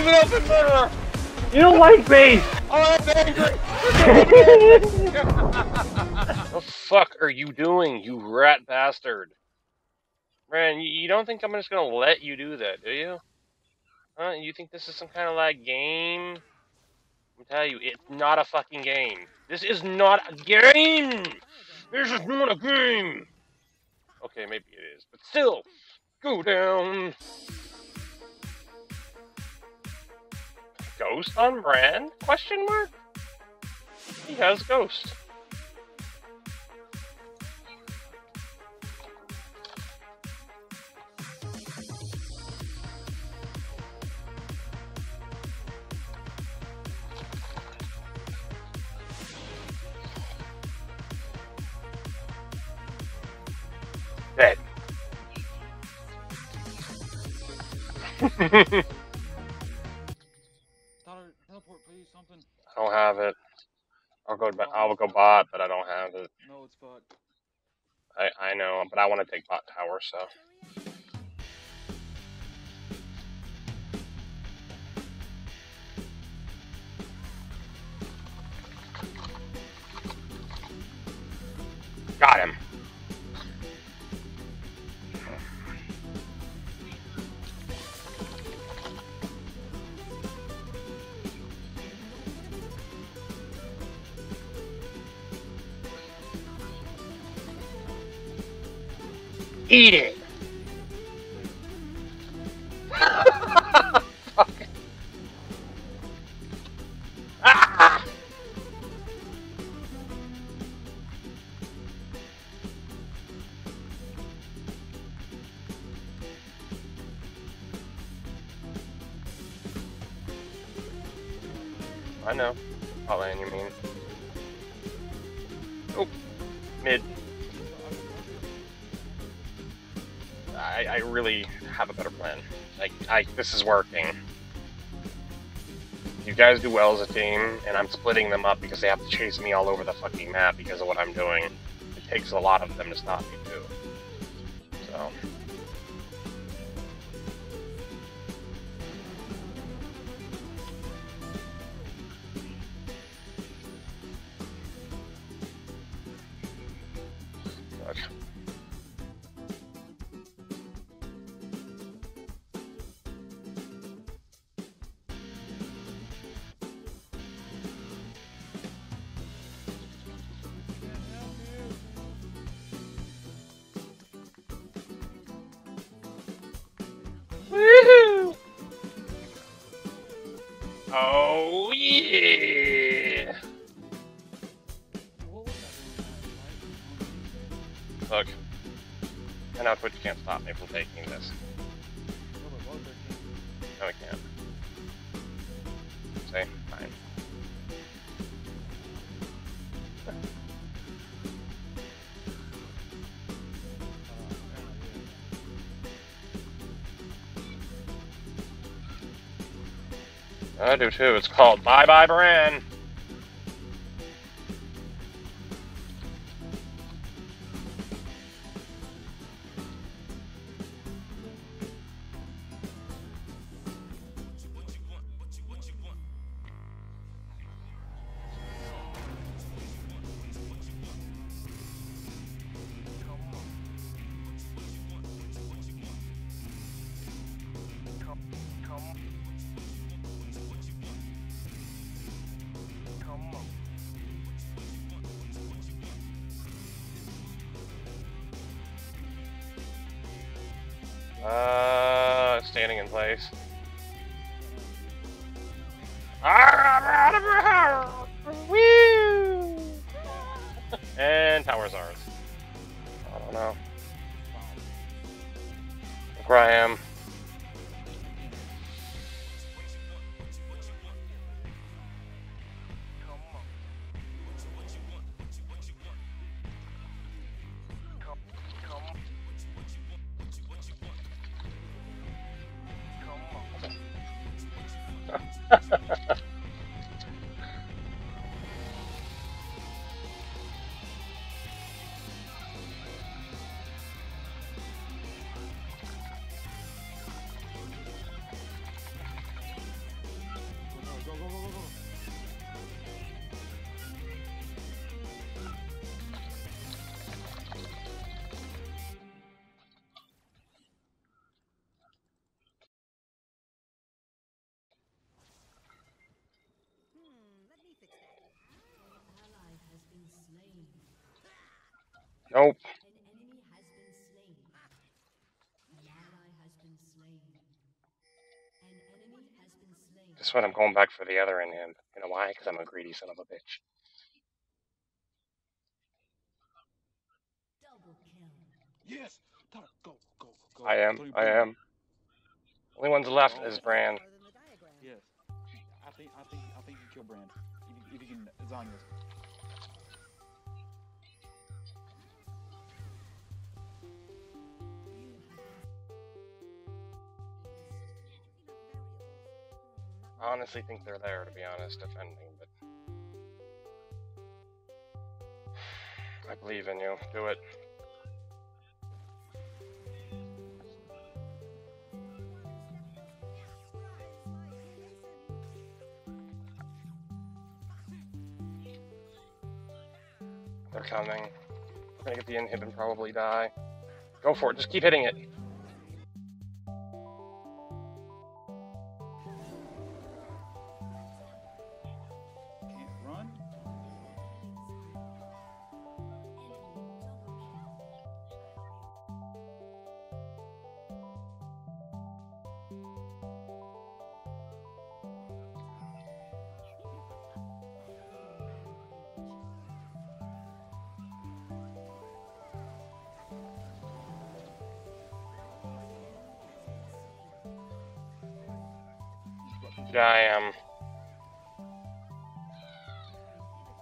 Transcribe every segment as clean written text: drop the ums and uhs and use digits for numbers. He's an open murderer! You don't like me! Oh, I'm angry! What the fuck are you doing, you rat bastard? Man, you don't think I'm just gonna let you do that, do you? Huh? You think this is some kind of, like, game? I'm telling you, it's not a fucking game. This is not a game! This is not a game! Okay, maybe it is, but still! Go down! Ghost on brand? Question mark? He has ghost. Dead. Teleport, please, something. I don't have it. I'll go bot, but I don't have it. No, it's bot. I know, but I want to take bot tower, so. Got him. Eat it! Ah! I know. I'll land you mean. Oh, mid. I really have a better plan. Like, this is working. You guys do well as a team, and I'm splitting them up because they have to chase me all over the fucking map because of what I'm doing. It takes a lot of them to stop me, too. So... Oh yeah! Look, I know Twitch can't stop me from taking this. No, it can't. Say, fine. I do too. It's called Bye Bye Bran. Standing in place. And tower's ours. I don't know. Look where I am. Nope. That's what I'm going back for the other end. You know why? Because I'm a greedy son of a bitch. Yes, go, go, go. I am. Only one's left is Brand. Yes, I think you kill Brand. If you can, it's on you. I honestly think they're there, to be honest, defending, but I believe in you. Do it. They're coming. We're gonna get the inhib and probably die. Go for it. Just keep hitting it.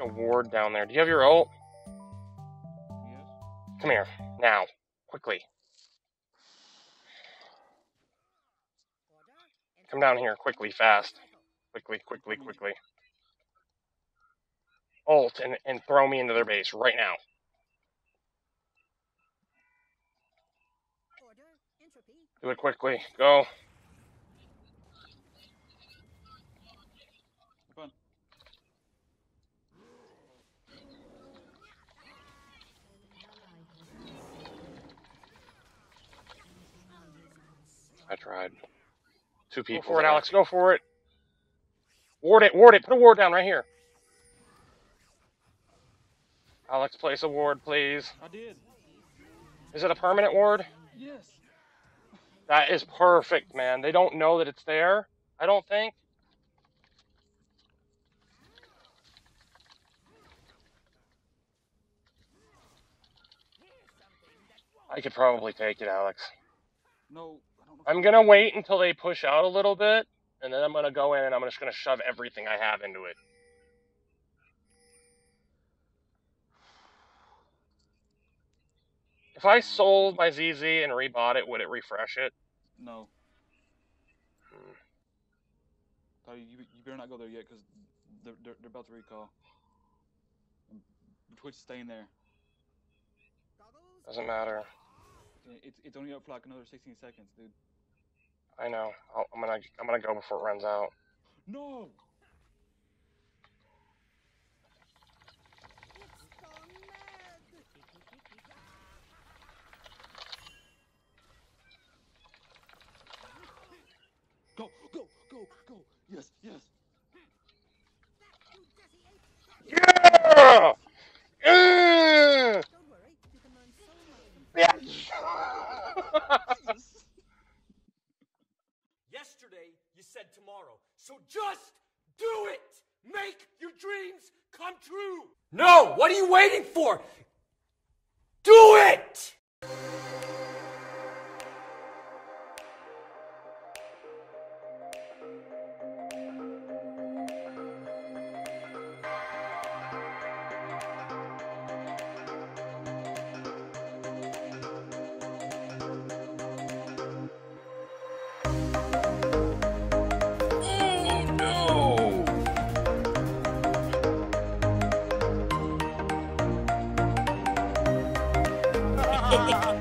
A ward down there. Do you have your ult? Yes. Come here. Now. Quickly. Come down here. Quickly. Fast. Quickly. Quickly. Quickly. Ult and throw me into their base right now. Do it quickly. Go. I tried. Two people. Go for it, Alex. Go for it. Ward it. Ward it. Put a ward down right here. Alex, place a ward, please. I did. Is it a permanent ward? Yes. That is perfect, man. They don't know that it's there, I don't think. I could probably take it, Alex. No. I'm going to wait until they push out a little bit, and then I'm going to go in and I'm just going to shove everything I have into it. If I sold my ZZ and rebought it, would it refresh it? No. Oh, you better not go there yet, because they're about to recall. Twitch is staying there. Doesn't matter. It's only up for like another 16 seconds, dude. I know. I'm gonna go before it runs out. No. Go, go, go, go! Yes, yes. Yeah! Yeah! Yes. Yesterday you said tomorrow, so just do it. Make your dreams come true. No, what are you waiting for? Do it. Ha ha ha.